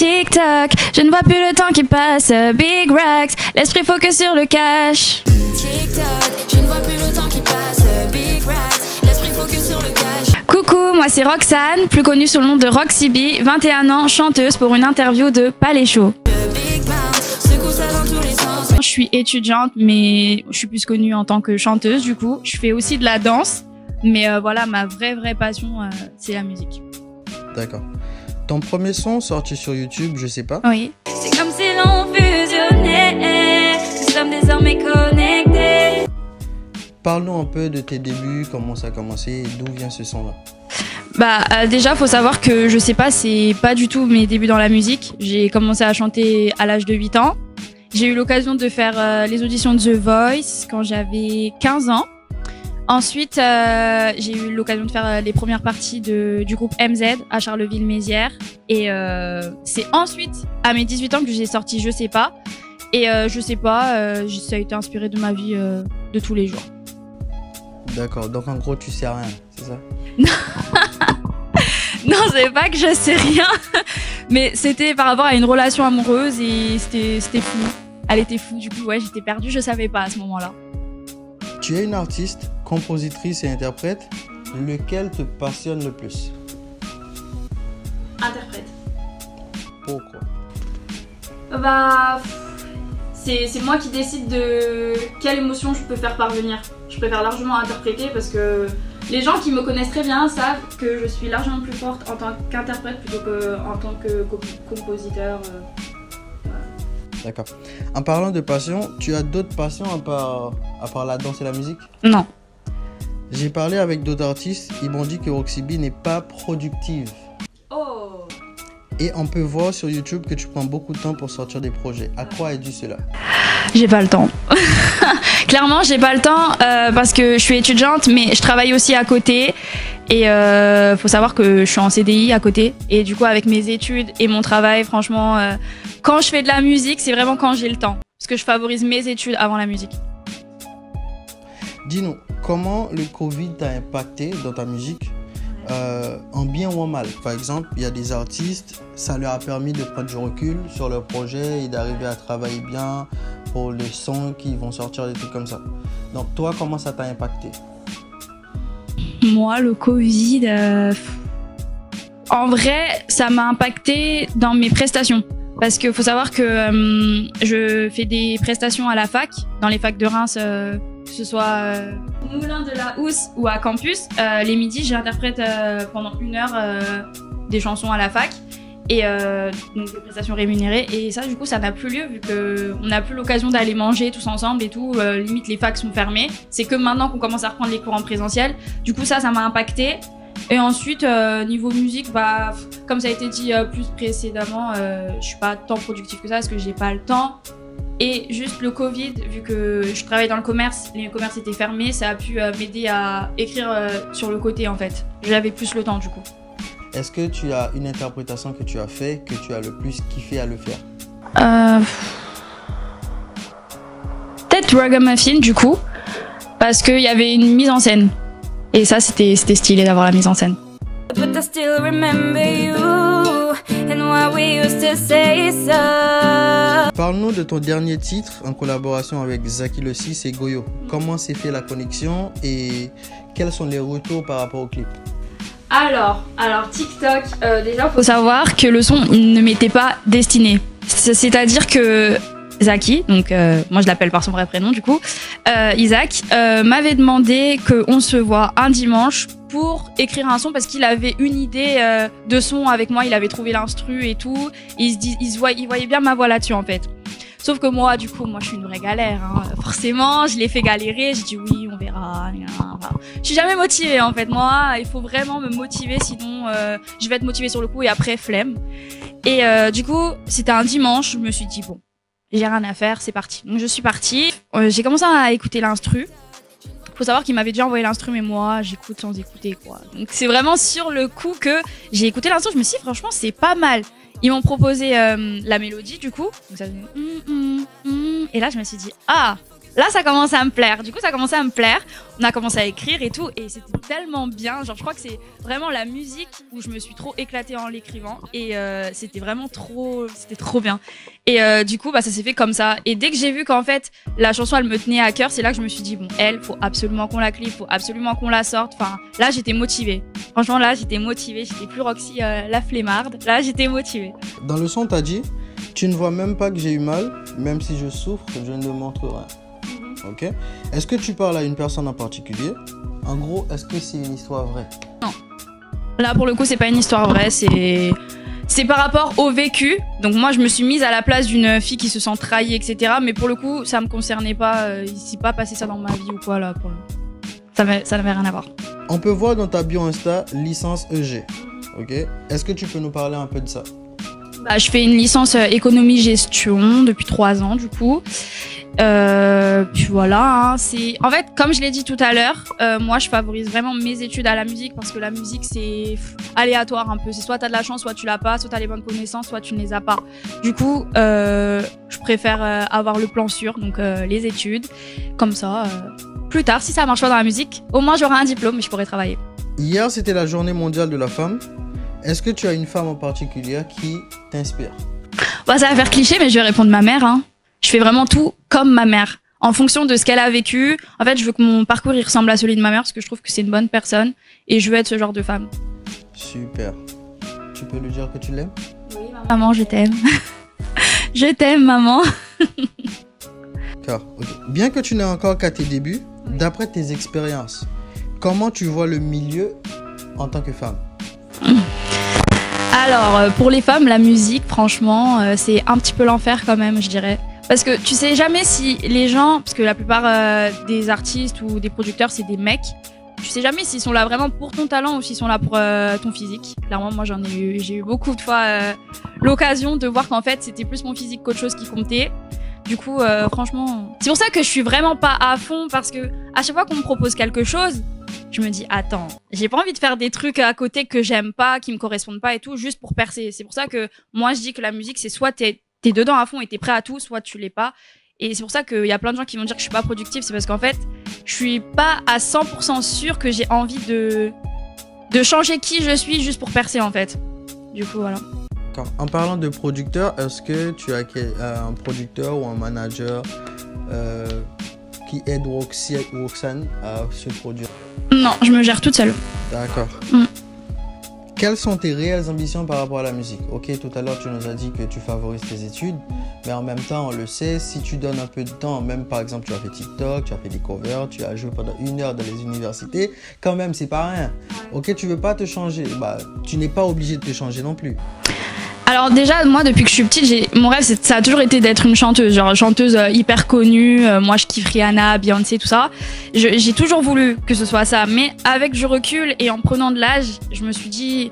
Tic-tac, je ne vois plus le temps qui passe. Big Racks, l'esprit focus sur le cash. Tic-tac, je ne vois plus le temps qui passe. Big Racks, l'esprit focus sur le cash. Coucou, moi c'est Roxane, plus connue sous le nom de Roxy B, 21 ans, chanteuse pour une interview de Palais Show. Je suis étudiante, mais je suis plus connue en tant que chanteuse du coup. Je fais aussi de la danse, mais voilà, ma vraie passion, c'est la musique. D'accord. Ton premier son sorti sur YouTube, je sais pas. Oui. C'est comme si l'on fusionnait, nous sommes désormais connectés. Parlons un peu de tes débuts, comment ça a commencé, d'où vient ce son-là? Bah déjà, faut savoir que je sais pas, c'est pas du tout mes débuts dans la musique. J'ai commencé à chanter à l'âge de 8 ans. J'ai eu l'occasion de faire les auditions de The Voice quand j'avais 15 ans. Ensuite, j'ai eu l'occasion de faire les premières parties du groupe MZ à Charleville-Mézières. Et c'est ensuite, à mes 18 ans, que j'ai sorti Je sais pas. Et Je sais pas, ça a été inspiré de ma vie de tous les jours. D'accord, donc en gros, tu sais rien, c'est ça? Non, c'est pas que je sais rien, mais c'était par rapport à une relation amoureuse et c'était fou. Elle était fou, du coup, ouais, j'étais perdue, je savais pas à ce moment-là. Tu es une artiste, compositrice et interprète, lequel te passionne le plus? Interprète. Pourquoi? Bah, c'est moi qui décide de quelle émotion je peux faire parvenir. Je préfère largement interpréter parce que les gens qui me connaissent très bien savent que je suis largement plus forte en tant qu'interprète plutôt qu'en tant que compositeur. D'accord. En parlant de passion, tu as d'autres passions à part la danse et la musique? Non. J'ai parlé avec d'autres artistes, ils m'ont dit que Roxy B n'est pas productive. Oh. Et on peut voir sur YouTube que tu prends beaucoup de temps pour sortir des projets. À quoi est dû cela? J'ai pas le temps. Clairement, j'ai pas le temps parce que je suis étudiante, mais je travaille aussi à côté. Et faut savoir que je suis en CDI à côté. Et du coup, avec mes études et mon travail, franchement, quand je fais de la musique, c'est vraiment quand j'ai le temps. Parce que je favorise mes études avant la musique. Dis-nous, comment le Covid t'a impacté dans ta musique, en bien ou en mal? Par exemple, il y a des artistes, ça leur a permis de prendre du recul sur leur projet et d'arriver à travailler bien pour les sons qui vont sortir, des trucs comme ça. Donc toi, comment ça t'a impacté? Moi, le Covid, en vrai, ça m'a impacté dans mes prestations. Parce qu'il faut savoir que je fais des prestations à la fac, dans les facs de Reims, que ce soit Moulin de la Housse ou à Campus. Les midis, j'interprète pendant une heure des chansons à la fac, et donc des prestations rémunérées. Et ça, du coup, ça n'a plus lieu, vu qu'on n'a plus l'occasion d'aller manger tous ensemble et tout. Limite, les facs sont fermés. C'est que maintenant qu'on commence à reprendre les cours en présentiel. Du coup, ça m'a impacté. Et ensuite, niveau musique, bah, comme ça a été dit plus précédemment, je suis pas tant productive que ça parce que j'ai pas le temps. Et juste le Covid, vu que je travaille dans le commerce, les commerces étaient fermés, ça a pu m'aider à écrire sur le côté en fait. J'avais plus le temps du coup. Est-ce que tu as une interprétation que tu as fait, que tu as le plus kiffé à le faire? Peut-être Ragga Muffin du coup, parce qu'il y avait une mise en scène. Et ça, c'était stylé d'avoir la mise en scène. Parle-nous de ton dernier titre en collaboration avec Zaki le 6 et Goyo. Comment s'est fait la connexion et quels sont les retours par rapport au clip? Alors TikTok, déjà, faut savoir que le son ne m'était pas destiné. C'est-à-dire que Zaki, donc moi je l'appelle par son vrai prénom du coup, Isaac, m'avait demandé qu'on se voit un dimanche pour écrire un son parce qu'il avait une idée de son avec moi, il avait trouvé l'instru et tout, et il voyait bien ma voix là-dessus en fait. Sauf que moi, du coup, je suis une vraie galère, hein. Forcément, je l'ai fait galérer, j'ai dit oui, on verra, je suis jamais motivée en fait, moi, il faut vraiment me motiver, sinon je vais être motivée sur le coup et après flemme. Et du coup, c'était un dimanche, je me suis dit bon, j'ai rien à faire, c'est parti. Donc je suis partie, j'ai commencé à écouter l'instru. Faut savoir qu'il m'avait déjà envoyé l'instru, mais moi j'écoute sans écouter quoi. Donc c'est vraiment sur le coup que j'ai écouté l'instru, je me suis dit franchement c'est pas mal. Ils m'ont proposé la mélodie du coup, donc ça faisait... et là je me suis dit ah, Là, ça commençait à me plaire. Du coup, ça commençait à me plaire. On a commencé à écrire et tout. Et c'était tellement bien. Genre, je crois que c'est vraiment la musique où je me suis trop éclatée en l'écrivant. Et c'était vraiment trop... C'était trop bien. Et du coup, bah, ça s'est fait comme ça. Et dès que j'ai vu qu'en fait, la chanson, elle me tenait à cœur, c'est là que je me suis dit, bon, elle, faut absolument qu'on la clip, faut absolument qu'on la sorte. Enfin, là, j'étais motivée. Franchement, là, j'étais motivée. J'étais plus Roxy la flemmarde. Là, j'étais motivée. Dans le son, t'as dit, tu ne vois même pas que j'ai eu mal. Même si je souffre, je ne le montre rien. Ok. Est-ce que tu parles à une personne en particulier? En gros, est-ce que c'est une histoire vraie? Non. Là, pour le coup, c'est pas une histoire vraie. C'est par rapport au vécu. Donc moi, je me suis mise à la place d'une fille qui se sent trahie, etc. Mais pour le coup, ça me concernait pas. Il s'est pas passé ça dans ma vie ou quoi là. Pour... Ça n'avait rien à voir. On peut voir dans ta bio Insta licence EG. Ok. Est-ce que tu peux nous parler un peu de ça? Bah, je fais une licence économie-gestion depuis 3 ans du coup. Puis voilà, hein, c'est... En fait, comme je l'ai dit tout à l'heure, moi je favorise vraiment mes études à la musique parce que la musique c'est aléatoire un peu. C'est soit t'as de la chance, soit tu l'as pas, soit t'as les bonnes connaissances, soit tu ne les as pas. Du coup, je préfère avoir le plan sûr, donc les études. Comme ça, plus tard, si ça marche pas dans la musique, au moins j'aurai un diplôme et je pourrai travailler. Hier, c'était la journée mondiale de la femme. Est-ce que tu as une femme en particulier qui t'inspire? Bah, ça va faire cliché, mais je vais répondre ma mère, hein. Je fais vraiment tout comme ma mère, en fonction de ce qu'elle a vécu. En fait, je veux que mon parcours il ressemble à celui de ma mère, parce que je trouve que c'est une bonne personne, et je veux être ce genre de femme. Super. Tu peux lui dire que tu l'aimes? Oui, maman. Maman, je t'aime. Je t'aime, maman. Car, okay. Bien que tu n'aies encore qu'à tes débuts, oui. D'après tes expériences, comment tu vois le milieu en tant que femme? Alors, pour les femmes, la musique, franchement, c'est un petit peu l'enfer quand même, je dirais. Parce que tu sais jamais si les gens, parce que la plupart des artistes ou des producteurs, c'est des mecs, tu sais jamais s'ils sont là vraiment pour ton talent ou s'ils sont là pour ton physique. Clairement, moi, j'ai eu beaucoup de fois l'occasion de voir qu'en fait, c'était plus mon physique qu'autre chose qui comptait. Du coup, franchement, c'est pour ça que je suis vraiment pas à fond, parce que à chaque fois qu'on me propose quelque chose, je me dis, attends, j'ai pas envie de faire des trucs à côté que j'aime pas, qui me correspondent pas et tout, juste pour percer. C'est pour ça que moi, je dis que la musique, c'est soit t'es dedans à fond et t'es prêt à tout, soit tu l'es pas. Et c'est pour ça qu'il y a plein de gens qui vont dire que je suis pas productive, c'est parce qu'en fait, je suis pas à 100% sûre que j'ai envie de changer qui je suis juste pour percer en fait. Du coup, voilà. En parlant de producteur, est-ce que tu as un producteur ou un manager qui aide Roxane à se produire? Non, je me gère toute seule. D'accord. Mm. Quelles sont tes réelles ambitions par rapport à la musique? Ok, tout à l'heure, tu nous as dit que tu favorises tes études, mais en même temps, on le sait, si tu donnes un peu de temps, même par exemple, tu as fait TikTok, tu as fait des covers, tu as joué pendant 1 heure dans les universités, quand même, c'est pas rien. Ok, tu veux pas te changer, bah, tu n'es pas obligé de te changer non plus. Alors déjà, moi, depuis que je suis petite, mon rêve, ça a toujours été d'être une chanteuse, genre chanteuse hyper connue. Moi, je kiffe Rihanna, Beyoncé, tout ça. J'ai toujours voulu que ce soit ça, mais avec du recul et en prenant de l'âge, je me suis dit,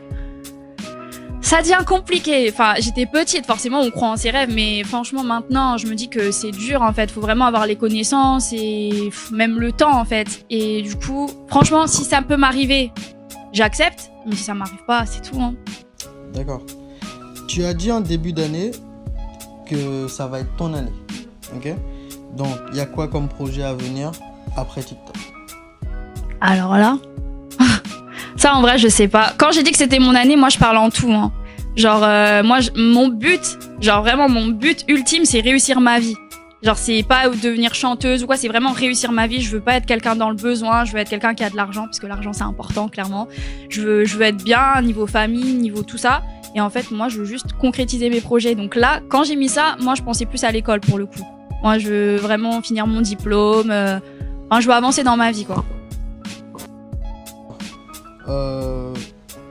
ça devient compliqué. Enfin, j'étais petite, forcément, on croit en ses rêves, mais franchement, maintenant, je me dis que c'est dur, en fait. Faut vraiment avoir les connaissances et même le temps, en fait. Et du coup, franchement, si ça peut m'arriver, j'accepte, mais si ça m'arrive pas, c'est tout, hein. D'accord. Tu as dit en début d'année que ça va être ton année, ok? Donc, il y a quoi comme projet à venir après TikTok? Alors là, ça en vrai, je sais pas. Quand j'ai dit que c'était mon année, moi, je parle en tout, hein. Genre, moi, mon but, genre vraiment mon but ultime, c'est réussir ma vie. Genre, c'est pas devenir chanteuse ou quoi, c'est vraiment réussir ma vie. Je veux pas être quelqu'un dans le besoin, je veux être quelqu'un qui a de l'argent, parce que l'argent, c'est important, clairement. Je veux être bien, niveau famille, niveau tout ça. Et en fait, moi, je veux juste concrétiser mes projets. Donc là, quand j'ai mis ça, moi, je pensais plus à l'école pour le coup. Moi, je veux vraiment finir mon diplôme. Enfin, je veux avancer dans ma vie, quoi.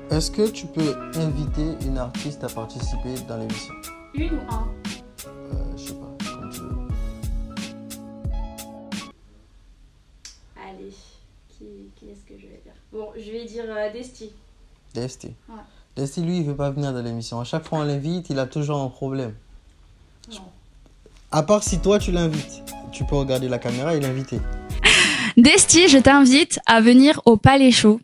Est-ce que tu peux inviter une artiste à participer dans l'émission? Une ou un? Je sais pas, comme tu veux. Allez, qui est-ce que je vais dire? Bon, je vais dire Desty. Desty. Ouais. Desty, lui, il veut pas venir dans l'émission. À chaque fois on l'invite, il a toujours un problème. Non. À part si toi, tu l'invites. Tu peux regarder la caméra et l'inviter. Desty, je t'invite à venir au Palais Show.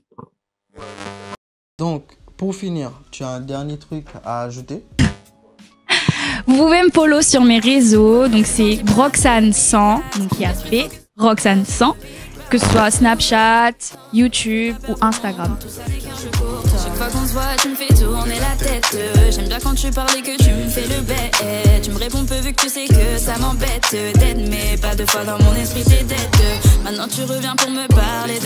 Donc, pour finir, tu as un dernier truc à ajouter? Vous pouvez me follow sur mes réseaux, donc c'est Roxane 100, donc il y a fait Roxane 100, que ce soit Snapchat, YouTube ou Instagram. Chaque fois qu'on se voit, tu me fais tourner la tête. J'aime bien quand tu parles et que tu me fais le bête. Tu me réponds peu vu que tu sais que ça m'embête d'être, mais pas deux fois dans mon esprit t'es d'être. Maintenant tu reviens pour me parler.